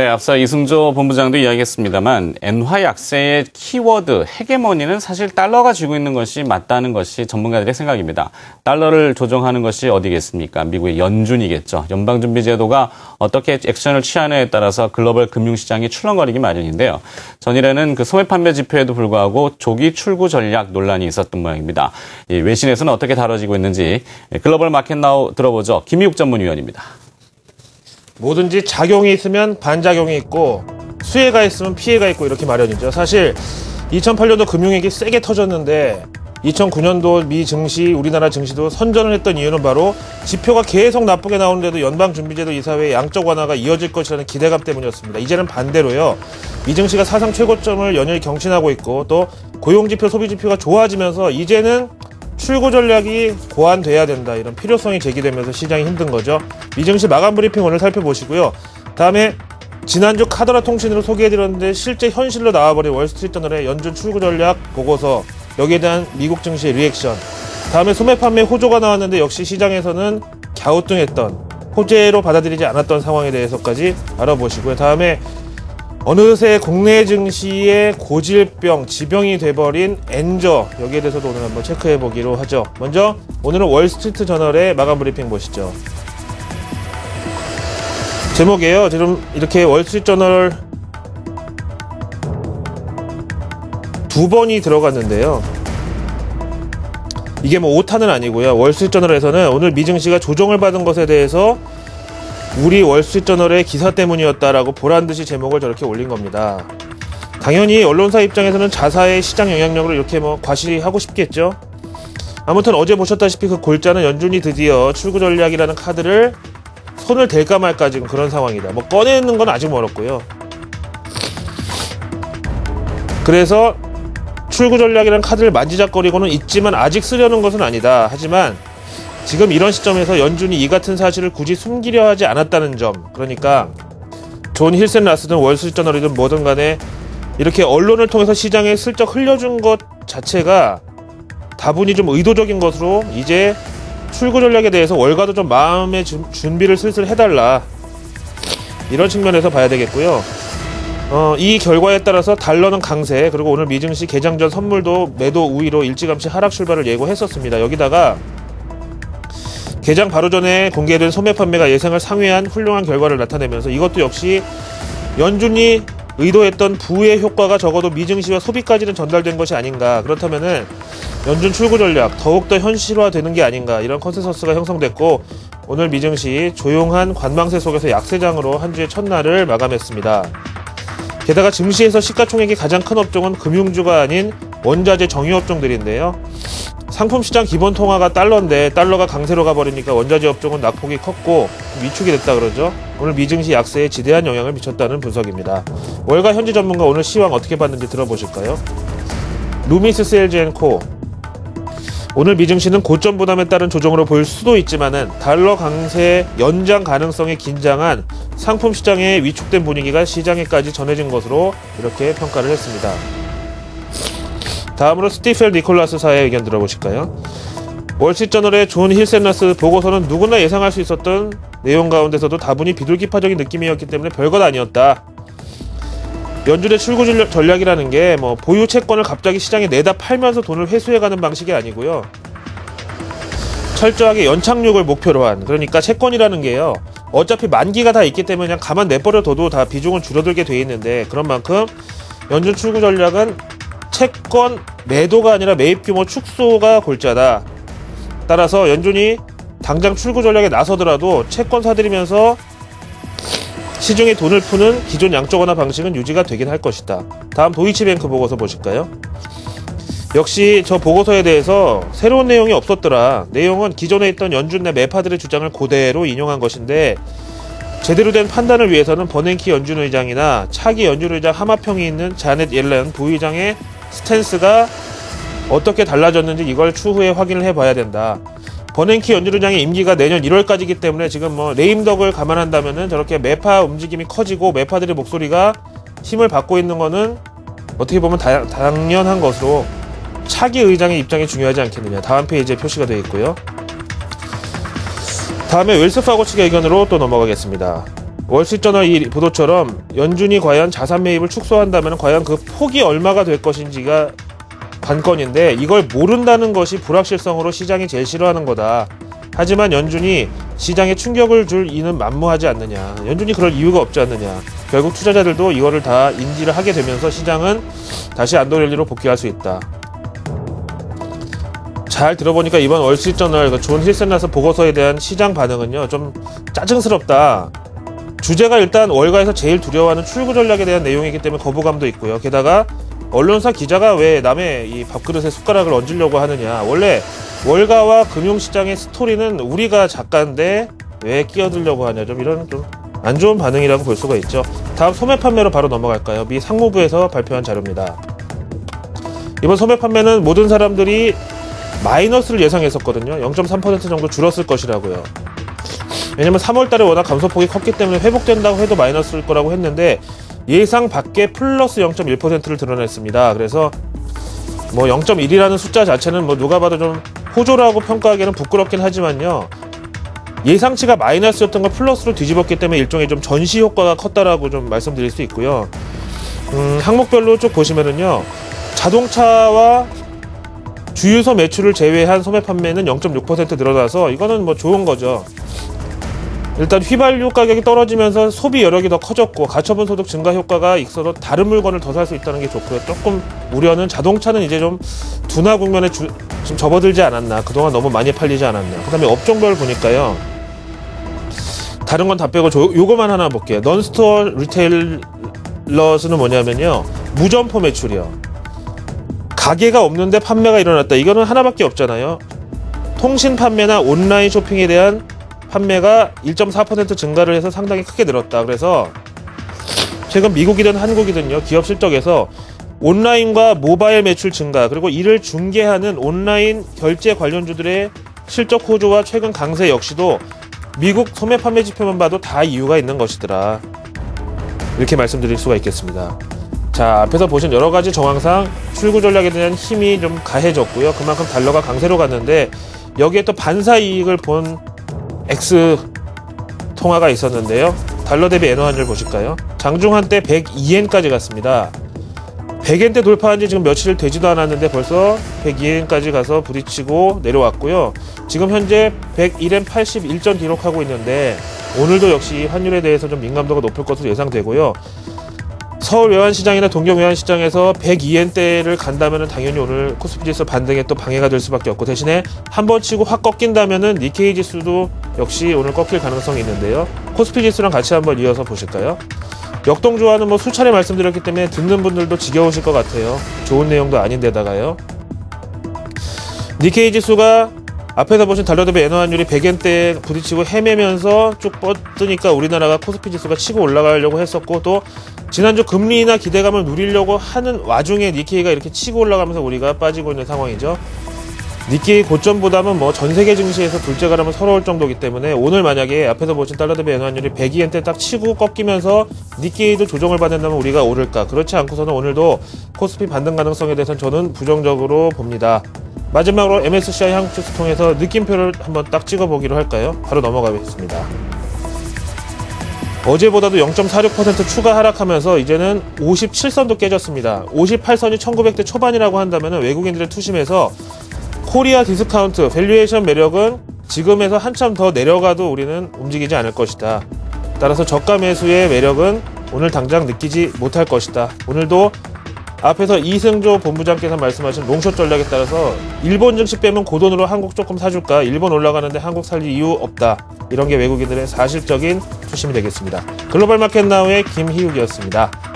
네, 앞서 이승조 본부장도 이야기했습니다만 엔화 약세의 키워드 헤게모니는 사실 달러가 쥐고 있는 것이 맞다는 것이 전문가들의 생각입니다. 달러를 조정하는 것이 어디겠습니까? 미국의 연준이겠죠. 연방준비제도가 어떻게 액션을 취하느냐에 따라서 글로벌 금융시장이 출렁거리기 마련인데요. 전일에는 그 소매 판매 지표에도 불구하고 조기 출구 전략 논란이 있었던 모양입니다. 이 외신에서는 어떻게 다뤄지고 있는지 글로벌 마켓나우 들어보죠. 김미욱 전문위원입니다. 뭐든지 작용이 있으면 반작용이 있고 수혜가 있으면 피해가 있고 이렇게 마련이죠. 사실 2008년도 금융위기 세게 터졌는데 2009년도 미 증시, 우리나라 증시도 선전을 했던 이유는 바로 지표가 계속 나쁘게 나오는데도 연방준비제도 이사회의 양적 완화가 이어질 것이라는 기대감 때문이었습니다. 이제는 반대로요. 미 증시가 사상 최고점을 연일 경신하고 있고 또 고용지표, 소비지표가 좋아지면서 이제는 출구 전략이 고안돼야 된다, 이런 필요성이 제기되면서 시장이 힘든 거죠. 미증시 마감 브리핑 오늘 살펴보시고요. 다음에 지난주 카더라 통신으로 소개해드렸는데 실제 현실로 나와버린 월스트리트저널의 연준 출구 전략 보고서, 여기에 대한 미국 증시의 리액션, 다음에 소매 판매 호조가 나왔는데 역시 시장에서는 갸우뚱했던, 호재로 받아들이지 않았던 상황에 대해서까지 알아보시고요. 다음에 어느새 국내 증시의 고질병, 지병이 돼버린 엔저, 여기에 대해서도 오늘 한번 체크해보기로 하죠. 먼저 오늘은 월스트리트 저널의 마감 브리핑 보시죠. 제목이에요. 지금 이렇게 월스트리트 저널 두 번이 들어갔는데요. 이게 뭐 오타는 아니고요. 월스트리트 저널에서는 오늘 미증시가 조정을 받은 것에 대해서 우리 월스트리트저널의 기사 때문이었다라고 보란듯이 제목을 저렇게 올린 겁니다. 당연히 언론사 입장에서는 자사의 시장 영향력으로 이렇게 뭐 과시하고 싶겠죠. 아무튼 어제 보셨다시피 그 골자는 연준이 드디어 출구 전략이라는 카드를 손을 댈까 말까 지금 그런 상황이다. 뭐 꺼내는 건 아직 멀었고요. 그래서 출구 전략이라는 카드를 만지작거리고는 있지만 아직 쓰려는 것은 아니다. 하지만 지금 이런 시점에서 연준이 이 같은 사실을 굳이 숨기려 하지 않았다는 점, 그러니까 존 힐센라스든 월스트리트저널이든 뭐든 간에 이렇게 언론을 통해서 시장에 슬쩍 흘려준 것 자체가 다분히 좀 의도적인 것으로, 이제 출구 전략에 대해서 월가도 좀 마음의 준비를 슬슬 해달라, 이런 측면에서 봐야 되겠고요. 이 결과에 따라서 달러는 강세, 그리고 오늘 미증시 개장 전 선물도 매도 우위로 일찌감치 하락 출발을 예고했었습니다. 여기다가 개장 바로 전에 공개된 소매 판매가 예상을 상회한 훌륭한 결과를 나타내면서 이것도 역시 연준이 의도했던 부의 효과가 적어도 미증시와 소비까지는 전달된 것이 아닌가, 그렇다면은 연준 출구 전략 더욱더 현실화되는 게 아닌가, 이런 컨센서스가 형성됐고 오늘 미증시 조용한 관망세 속에서 약세장으로 한 주의 첫날을 마감했습니다. 게다가 증시에서 시가총액이 가장 큰 업종은 금융주가 아닌 원자재 정유업종들인데요. 상품시장 기본 통화가 달러인데 달러가 강세로 가버리니까 원자재 업종은 낙폭이 컸고 위축이 됐다 그러죠. 오늘 미증시 약세에 지대한 영향을 미쳤다는 분석입니다. 월가 현지 전문가 오늘 시황 어떻게 봤는지 들어보실까요? 루미스 세일즈 앤코. 오늘 미증시는 고점 부담에 따른 조정으로 보일 수도 있지만은 달러 강세 연장 가능성에 긴장한 상품시장의 위축된 분위기가 시장에까지 전해진 것으로 이렇게 평가를 했습니다. 다음으로 스티펠 니콜라스 사의 의견 들어보실까요? 월스트리트저널의 존 힐센라스 보고서는 누구나 예상할 수 있었던 내용 가운데서도 다분히 비둘기파적인 느낌이었기 때문에 별것 아니었다. 연준의 출구 전략이라는 게 뭐 보유 채권을 갑자기 시장에 내다 팔면서 돈을 회수해가는 방식이 아니고요. 철저하게 연착륙을 목표로 한, 그러니까 채권이라는 게요. 어차피 만기가 다 있기 때문에 그냥 가만 내버려둬도 다 비중은 줄어들게 돼 있는데, 그런 만큼 연준 출구 전략은 채권 매도가 아니라 매입 규모 축소가 골자다. 따라서 연준이 당장 출구 전략에 나서더라도 채권 사들이면서 시중에 돈을 푸는 기존 양적 완화 방식은 유지가 되긴 할 것이다. 다음 도이치뱅크 보고서 보실까요? 역시 저 보고서에 대해서 새로운 내용이 없었더라. 내용은 기존에 있던 연준 내 매파들의 주장을 그대로 인용한 것인데 제대로 된 판단을 위해서는 버냉키 연준 의장이나 차기 연준 의장 하마평이 있는 자넷 옐렌 부의장의 스탠스가 어떻게 달라졌는지 이걸 추후에 확인을 해봐야 된다. 버냉키 연준의장의 임기가 내년 1월까지이기 때문에 지금 뭐 레임덕을 감안한다면은 저렇게 매파 움직임이 커지고 매파들의 목소리가 힘을 받고 있는 거는 어떻게 보면 당연한 것으로 차기 의장의 입장이 중요하지 않겠느냐. 다음 페이지에 표시가 되어 있고요. 다음에 웰스 파고 측의 의견으로 또 넘어가겠습니다. 월스트리트저널 보도처럼 연준이 과연 자산 매입을 축소한다면 과연 그 폭이 얼마가 될 것인지가 관건인데, 이걸 모른다는 것이 불확실성으로 시장이 제일 싫어하는 거다. 하지만 연준이 시장에 충격을 줄 이는 만무하지 않느냐. 연준이 그럴 이유가 없지 않느냐. 결국 투자자들도 이거를 다 인지를 하게 되면서 시장은 다시 안도랠리로 복귀할 수 있다. 잘 들어보니까 이번 월스트리트저널 존 힐센라스 보고서에 대한 시장 반응은요, 좀 짜증스럽다. 주제가 일단 월가에서 제일 두려워하는 출구 전략에 대한 내용이기 때문에 거부감도 있고요. 게다가 언론사 기자가 왜 남의 이 밥그릇에 숟가락을 얹으려고 하느냐. 원래 월가와 금융시장의 스토리는 우리가 작가인데 왜 끼어들려고 하냐. 좀 이런 좀 안 좋은 반응이라고 볼 수가 있죠. 다음 소매 판매로 바로 넘어갈까요? 미 상무부에서 발표한 자료입니다. 이번 소매 판매는 모든 사람들이 마이너스를 예상했었거든요. 0.3% 정도 줄었을 것이라고요. 왜냐면 3월달에 워낙 감소폭이 컸기 때문에 회복된다고 해도 마이너스일 거라고 했는데 예상 밖에 플러스 0.1%를 드러냈습니다. 그래서 뭐 0.1이라는 숫자 자체는 뭐 누가 봐도 좀 호조라고 평가하기에는 부끄럽긴 하지만요, 예상치가 마이너스였던 걸 플러스로 뒤집었기 때문에 일종의 좀 전시 효과가 컸다라고 좀 말씀드릴 수 있고요. 항목별로 쭉 보시면은요, 자동차와 주유소 매출을 제외한 소매 판매는 0.6% 늘어나서 이거는 뭐 좋은 거죠. 일단 휘발유 가격이 떨어지면서 소비 여력이 더 커졌고 가처분 소득 증가 효과가 있어서 다른 물건을 더 살 수 있다는 게 좋고요. 조금 우려는 자동차는 이제 좀 둔화 국면에 좀 접어들지 않았나, 그동안 너무 많이 팔리지 않았나. 그 다음에 업종별 보니까요, 다른 건 다 빼고 요거만 하나 볼게요. 넌스토어 리테일러스는 뭐냐면요, 무점포 매출이요. 가게가 없는데 판매가 일어났다. 이거는 하나밖에 없잖아요. 통신 판매나 온라인 쇼핑에 대한 판매가 1.4% 증가를 해서 상당히 크게 늘었다. 그래서 최근 미국이든 한국이든요, 기업 실적에서 온라인과 모바일 매출 증가, 그리고 이를 중개하는 온라인 결제 관련주들의 실적 호조와 최근 강세 역시도 미국 소매 판매 지표만 봐도 다 이유가 있는 것이더라. 이렇게 말씀드릴 수가 있겠습니다. 자, 앞에서 보신 여러 가지 정황상 출구 전략에 대한 힘이 좀 가해졌고요. 그만큼 달러가 강세로 갔는데 여기에 또 반사 이익을 본 X 통화가 있었는데요. 달러 대비 엔화 환율 보실까요? 장중 한때 102엔까지 갔습니다. 100엔대 돌파한 지 지금 며칠 되지도 않았는데 벌써 102엔까지 가서 부딪히고 내려왔고요. 지금 현재 101엔 81전 기록하고 있는데 오늘도 역시 환율에 대해서 좀 민감도가 높을 것으로 예상되고요. 서울 외환시장이나 동경 외환시장에서 102엔대를 간다면 당연히 오늘 코스피 지수 반등에 또 방해가 될 수밖에 없고, 대신에 한번 치고 확 꺾인다면 니케이 지수도 역시 오늘 꺾일 가능성이 있는데요. 코스피 지수랑 같이 한번 이어서 보실까요? 역동조화는 뭐 수차례 말씀드렸기 때문에 듣는 분들도 지겨우실 것 같아요. 좋은 내용도 아닌데다가요. 니케이 지수가 앞에서 보신 달러 대비 엔화 환율이 100엔대에 부딪히고 헤매면서 쭉 뻗으니까 우리나라가 코스피 지수가 치고 올라가려고 했었고, 또 지난주 금리나 기대감을 누리려고 하는 와중에 니케이가 이렇게 치고 올라가면서 우리가 빠지고 있는 상황이죠. 니케이 고점보다는 뭐 전세계 증시에서 둘째가라면 서러울 정도이기 때문에 오늘 만약에 앞에서 보신 달러 대비 엔화 환율이 102엔대 딱 치고 꺾이면서 니케이도 조정을 받는다면 우리가 오를까? 그렇지 않고서는 오늘도 코스피 반등 가능성에 대해서는 저는 부정적으로 봅니다. 마지막으로 MSCI 한국지수 통해서 느낌표를 한번 딱 찍어보기로 할까요? 바로 넘어가겠습니다. 어제보다도 0.46% 추가 하락하면서 이제는 57선도 깨졌습니다. 58선이 1900대 초반이라고 한다면 외국인들의 투심에서 코리아 디스카운트, 밸류에이션 매력은 지금에서 한참 더 내려가도 우리는 움직이지 않을 것이다. 따라서 저가 매수의 매력은 오늘 당장 느끼지 못할 것이다. 오늘도 앞에서 이승조 본부장께서 말씀하신 롱숏 전략에 따라서 일본 증시 빼면 고돈으로 한국 조금 사줄까? 일본 올라가는데 한국 살 이유 없다. 이런 게 외국인들의 사실적인 투심이 되겠습니다. 글로벌 마켓 나우의 김희욱이었습니다.